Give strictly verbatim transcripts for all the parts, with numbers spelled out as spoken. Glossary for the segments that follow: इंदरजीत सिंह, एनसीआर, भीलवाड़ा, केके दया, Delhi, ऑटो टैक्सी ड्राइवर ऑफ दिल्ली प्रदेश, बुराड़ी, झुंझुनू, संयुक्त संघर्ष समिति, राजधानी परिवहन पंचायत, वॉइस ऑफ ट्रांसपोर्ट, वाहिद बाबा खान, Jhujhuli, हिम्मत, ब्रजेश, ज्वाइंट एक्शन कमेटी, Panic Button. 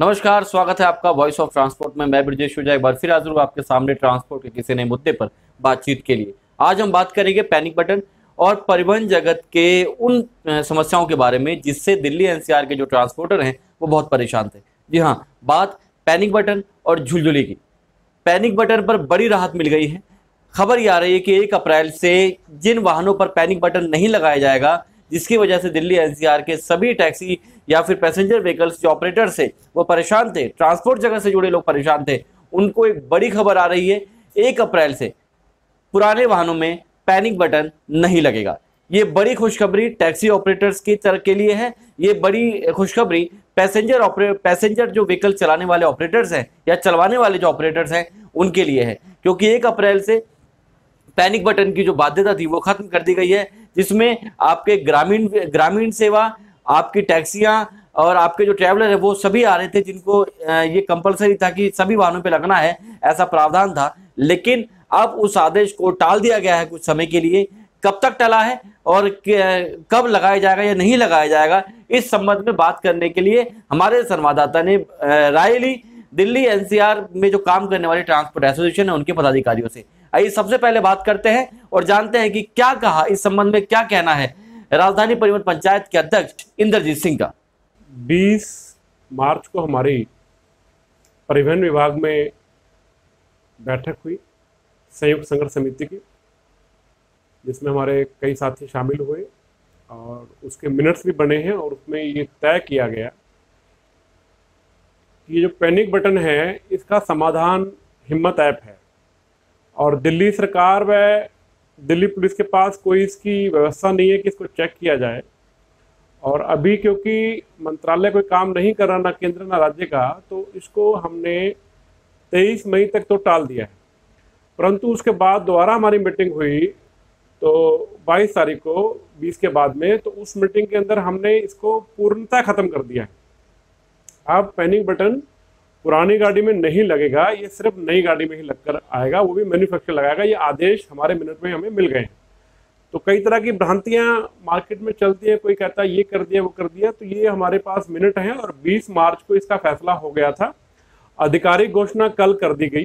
नमस्कार, स्वागत है आपका वॉइस ऑफ ट्रांसपोर्ट में। मैं ब्रजेश एक बार फिर हाजिर हूँ आपके सामने ट्रांसपोर्ट के किसी नए मुद्दे पर बातचीत के लिए। आज हम बात करेंगे पैनिक बटन और परिवहन जगत के उन समस्याओं के बारे में जिससे दिल्ली एनसीआर के जो ट्रांसपोर्टर हैं वो बहुत परेशान थे। जी हाँ, बात पैनिक बटन और झुलझुली की। पैनिक बटन पर बड़ी राहत मिल गई है। खबर ये आ रही है कि एक अप्रैल से जिन वाहनों पर पैनिक बटन नहीं लगाया जाएगा, जिसकी वजह से दिल्ली एनसीआर के सभी टैक्सी या फिर पैसेंजर व्हीकल्स के ऑपरेटर से वो परेशान थे, ट्रांसपोर्ट जगत से जुड़े लोग परेशान थे, उनको एक बड़ी खबर आ रही है। एक अप्रैल से पुराने वाहनों में पैनिक बटन नहीं लगेगा। ये बड़ी खुशखबरी टैक्सी ऑपरेटर्स की तरह के लिए है। ये बड़ी खुशखबरी पैसेंजर ऑपरे पैसेंजर जो व्हीकल चलाने वाले ऑपरेटर्स हैं या चलवाने वाले जो ऑपरेटर्स हैं उनके लिए है, क्योंकि एक अप्रैल से पैनिक बटन की जो बाध्यता थी वो खत्म कर दी गई है, जिसमें आपके ग्रामीण ग्रामीण सेवा, आपकी टैक्सियां और आपके जो ट्रैवलर है वो सभी आ रहे थे, जिनको ये कंपलसरी था कि सभी वाहनों पे लगना है, ऐसा प्रावधान था। लेकिन अब उस आदेश को टाल दिया गया है कुछ समय के लिए। कब तक टला है और कब लगाया जाएगा या नहीं लगाया जाएगा, इस संबंध में बात करने के लिए हमारे संवाददाता ने राय ली दिल्ली एनसीआर में जो काम करने वाले ट्रांसपोर्ट एसोसिएशन है उनके पदाधिकारियों से। आइए सबसे पहले बात करते हैं और जानते हैं कि क्या कहा इस संबंध में, क्या कहना है राजधानी परिवहन पंचायत के अध्यक्ष इंदरजीत सिंह का। बीस मार्च को हमारी परिवहन विभाग में बैठक हुई संयुक्त संघर्ष समिति की, जिसमें हमारे कई साथी शामिल हुए और उसके मिनट्स भी बने हैं और उसमें ये तय किया गया कि जो पैनिक बटन है इसका समाधान हिम्मत ऐप है और दिल्ली सरकार व दिल्ली पुलिस के पास कोई इसकी व्यवस्था नहीं है कि इसको चेक किया जाए। और अभी क्योंकि मंत्रालय कोई काम नहीं कर रहा, ना केंद्र ना राज्य का, तो इसको हमने तेईस मई तक तो टाल दिया है। परंतु उसके बाद दोबारा हमारी मीटिंग हुई तो बाईस तारीख को बीस के बाद में, तो उस मीटिंग के अंदर हमने इसको पूर्णतः ख़त्म कर दिया है। अब पैनिक बटन पुरानी गाड़ी में नहीं लगेगा, ये सिर्फ नई गाड़ी में ही लगकर आएगा, वो भी मैन्युफैक्चर लगाएगा। ये आदेश हमारे मिनट में हमें मिल गए हैं। तो कई तरह की भ्रांतियां मार्केट में चलती हैं, कोई कहता है ये कर दिया वो कर दिया, तो ये हमारे पास मिनट हैं और बीस मार्च को इसका फैसला हो गया था। आधिकारिक घोषणा कल कर दी गई।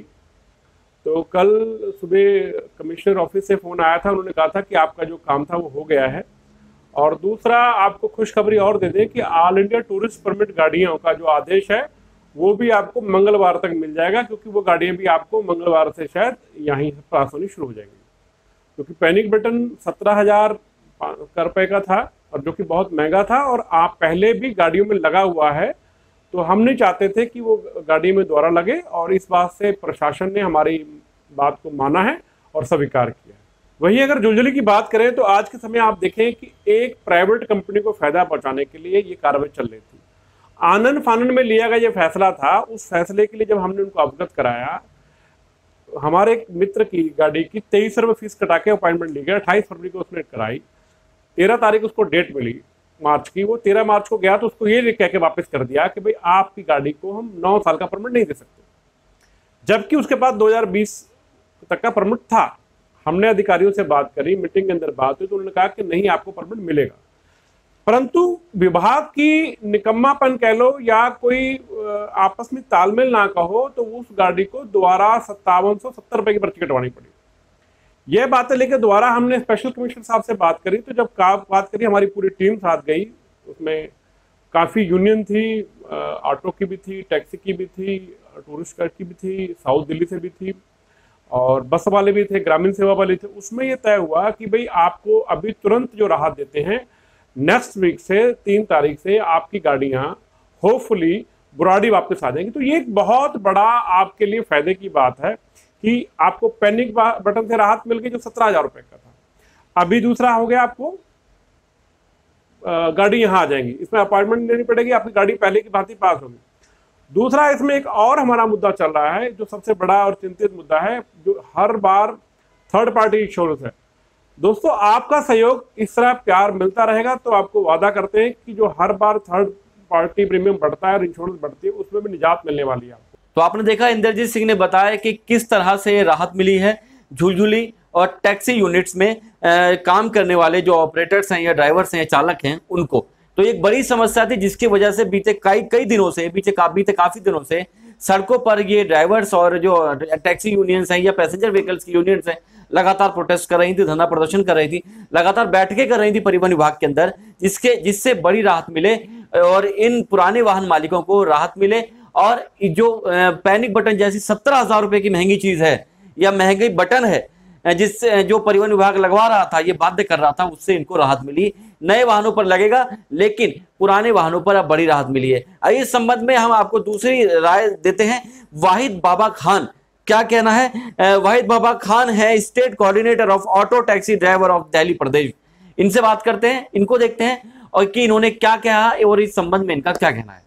तो कल सुबह कमिश्नर ऑफिस से फ़ोन आया था, उन्होंने कहा था कि आपका जो काम था वो हो गया है। और दूसरा आपको खुशखबरी और दे दें कि ऑल इंडिया टूरिस्ट परमिट गाड़ियों का जो आदेश है वो भी आपको मंगलवार तक मिल जाएगा, क्योंकि वो गाड़ियाँ भी आपको मंगलवार से शायद यहीं पास होनी शुरू हो जाएंगी। क्योंकि पैनिक बटन सत्रह हज़ार रुपये का था और जो कि बहुत महंगा था और आप पहले भी गाड़ियों में लगा हुआ है, तो हम नहीं चाहते थे कि वो गाड़ी में दोबारा लगे और इस बात से प्रशासन ने हमारी बात को माना है और स्वीकार किया है। वहीं अगर जुलझुली की बात करें तो आज के समय आप देखें कि एक प्राइवेट कंपनी को फ़ायदा पहुँचाने के लिए ये कार्रवाई चल रही थी। आनन फानन में लिया गया ये फैसला था। उस फैसले के लिए जब हमने उनको अवगत कराया, हमारे एक मित्र की गाड़ी की तेईस रुपये फीस कटा के अपॉइंटमेंट ली गई। अट्ठाईस फरवरी को उसने कराई, तेरह तारीख उसको डेट मिली मार्च की, वो तेरह मार्च को गया तो उसको ये कह के वापस कर दिया कि भाई आपकी गाड़ी को हम नौ साल का परमिट नहीं दे सकते, जबकि उसके पास दो हज़ार बीस तक का परमिट था। हमने अधिकारियों से बात करी, मीटिंग के अंदर बात हुई, तो उन्होंने कहा कि नहीं, आपको परमिट मिलेगा। परंतु विभाग की निकम्मापन कह लो या कोई आपस में तालमेल ना कहो, तो उस गाड़ी को दोबारा सत्तावन सौ सत्तर रुपये की पर्ची कटवानी पड़ी। यह बातें लेकर दोबारा हमने स्पेशल कमिश्नर साहब से बात करी, तो जब का बात करी हमारी पूरी टीम साथ गई, उसमें काफ़ी यूनियन थी, ऑटो की भी थी, टैक्सी की भी थी, टूरिस्ट कार की भी थी, साउथ दिल्ली से भी थी और बस वाले भी थे, ग्रामीण सेवा वाले थे। उसमें यह तय हुआ कि भाई आपको अभी तुरंत जो राहत देते हैं, नेक्स्ट वीक से तीन तारीख से आपकी गाड़ियां होपफुली बुराड़ी वापस आ जाएंगी। तो ये एक बहुत बड़ा आपके लिए फायदे की बात है कि आपको पैनिक बटन से राहत मिल गई जो सत्रह हजार रुपये का था। अभी दूसरा हो गया, आपको गाड़ी यहाँ आ जाएंगी, इसमें अपॉइंटमेंट लेनी पड़ेगी, आपकी गाड़ी पहले की भांति पास होगी। दूसरा इसमें एक और हमारा मुद्दा चल रहा है जो सबसे बड़ा और चिंतित मुद्दा है, जो हर बार थर्ड पार्टी इंश्योरेंस है। दोस्तों, आपका सहयोग इस तरह प्यार मिलता रहेगा, तो आपको वादा करते हैं कि जो हर बार थर्ड पार्टी प्रीमियम बढ़ता है और इंश्योरेंस बढ़ती है, उसमें भी निजात मिलने वाली है आपको। तो आपने देखा, इंदरजीत सिंह ने बताया कि किस तरह से राहत मिली है। झुलझुली और टैक्सी यूनिट्स में आ, काम करने वाले जो ऑपरेटर्स हैं या ड्राइवर्स हैं या चालक हैं उनको, तो एक बड़ी समस्या थी जिसकी वजह से बीते कई कई दिनों से बीते का, बीते काफी दिनों से सड़कों पर ये ड्राइवर्स और जो टैक्सी यूनियंस हैं या पैसेंजर व्हीकल्स की यूनियंस हैं लगातार प्रोटेस्ट कर रही थी, धरना प्रदर्शन कर रही थी, लगातार बैठकें कर रही थी परिवहन विभाग के अंदर, जिसके जिससे बड़ी राहत मिले और इन पुराने वाहन मालिकों को राहत मिले। और जो पैनिक बटन जैसी सत्रह हजार रुपये की महंगी चीज़ है या महंगी बटन है जिससे जो परिवहन विभाग लगवा रहा था, ये बाध्य कर रहा था, उससे इनको राहत मिली। नए वाहनों पर लगेगा लेकिन पुराने वाहनों पर अब बड़ी राहत मिली है। इस संबंध में हम आपको दूसरी राय देते हैं। वाहिद बाबा खान क्या कहना है। वाहिद बाबा खान है state coordinator of ऑटो टैक्सी ड्राइवर ऑफ दिल्ली प्रदेश। इनसे बात करते हैं, इनको देखते हैं और कि इन्होंने क्या कहा और इस संबंध में इनका क्या कहना है।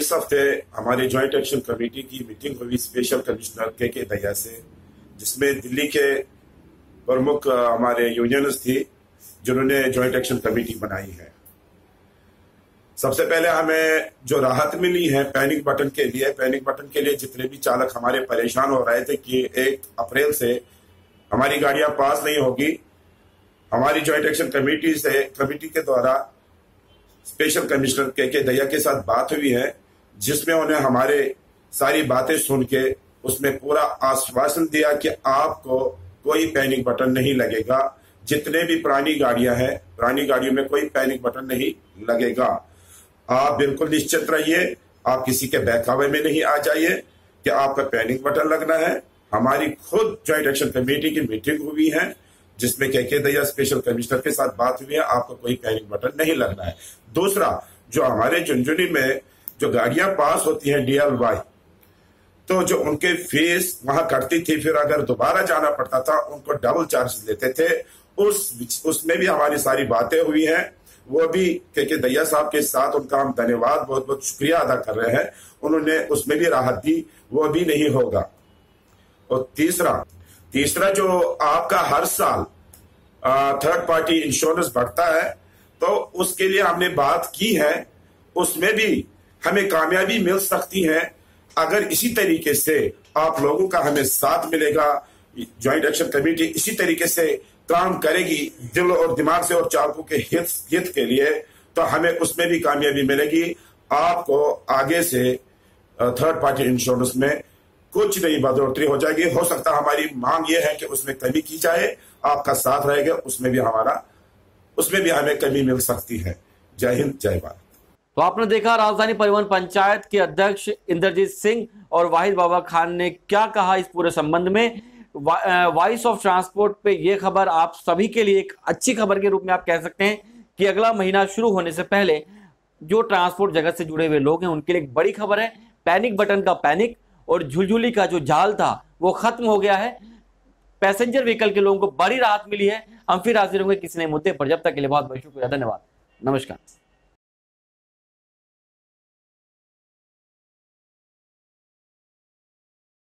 इस हफ्ते हमारी ज्वाइंट एक्शन कमेटी की मीटिंग हुई स्पेशल कमिश्नर केके दया से, जिसमें दिल्ली के प्रमुख हमारे यूनियनिस्ट थी जिन्होंने ज्वाइंट एक्शन कमेटी बनाई है। सबसे पहले हमें जो राहत मिली है पैनिक बटन के लिए, पैनिक बटन के लिए जितने भी चालक हमारे परेशान हो रहे थे कि एक अप्रैल से हमारी गाड़ियां पास नहीं होगी, हमारी ज्वाइंट एक्शन कमेटी से कमेटी के द्वारा स्पेशल कमिश्नर केके दया के साथ बात हुई है, जिसमें उन्हें हमारे सारी बातें सुन के उसमें पूरा आश्वासन दिया कि आपको कोई पैनिक बटन नहीं लगेगा। जितने भी पुरानी गाड़ियां हैं, पुरानी गाड़ियों में कोई पैनिक बटन नहीं लगेगा। आप बिल्कुल निश्चित रहिए, आप किसी के बहकावे में नहीं आ जाइए कि आपका पैनिक बटन लगना है। हमारी खुद ज्वाइंट एक्शन कमेटी की मीटिंग हुई है जिसमें केके दया स्पेशल कमिश्नर के साथ बात हुई है, आपको कोई पैनिक बटन नहीं लगना है। दूसरा, जो हमारे झुंझुनू में जो गाड़ियां पास होती हैं डी एल वाई, तो जो उनके फीस वहां कटती थी, फिर अगर दोबारा जाना पड़ता था उनको डबल चार्ज लेते थे, उस उसमें भी हमारी सारी बातें हुई हैं। वो भी केके दया साहब के साथ उनका हम धन्यवाद, बहुत बहुत शुक्रिया अदा कर रहे हैं, उन्होंने उसमें भी राहत दी, वो भी नहीं होगा। और तीसरा तीसरा जो आपका हर साल थर्ड पार्टी इंश्योरेंस बढ़ता है, तो उसके लिए हमने बात की है, उसमें भी हमें कामयाबी मिल सकती है अगर इसी तरीके से आप लोगों का हमें साथ मिलेगा। ज्वाइंट एक्शन कमेटी इसी तरीके से काम करेगी दिल और दिमाग से और चालकों के हित हित के लिए, तो हमें उसमें भी कामयाबी मिलेगी। आपको आगे से थर्ड पार्टी इंश्योरेंस में कुछ नहीं बढ़ोतरी हो जाएगी। हो सकता हमारी मांग यह है कि उसमें कमी की जाए, आपका साथ रहेगा उसमें भी हमारा उसमें भी हमें कमी मिल सकती है। जय हिंद, जय भारत। तो आपने देखा राजधानी परिवहन पंचायत के अध्यक्ष इंदरजीत सिंह और वाहिद बाबा खान ने क्या कहा इस पूरे संबंध में। वॉइस ऑफ ट्रांसपोर्ट पे ये खबर आप सभी के लिए एक अच्छी खबर के रूप में आप कह सकते हैं कि अगला महीना शुरू होने से पहले जो ट्रांसपोर्ट जगत से जुड़े हुए लोग हैं उनके लिए एक बड़ी खबर है। पैनिक बटन का पैनिक और झुलझुली का जो जाल था वो खत्म हो गया है। पैसेंजर व्हीकल के लोगों को बड़ी राहत मिली है। हम फिर हाजिर होंगे किसी नए मुद्दे पर। जब तक के लिए बहुत बहुत शुक्रिया, धन्यवाद, नमस्कार।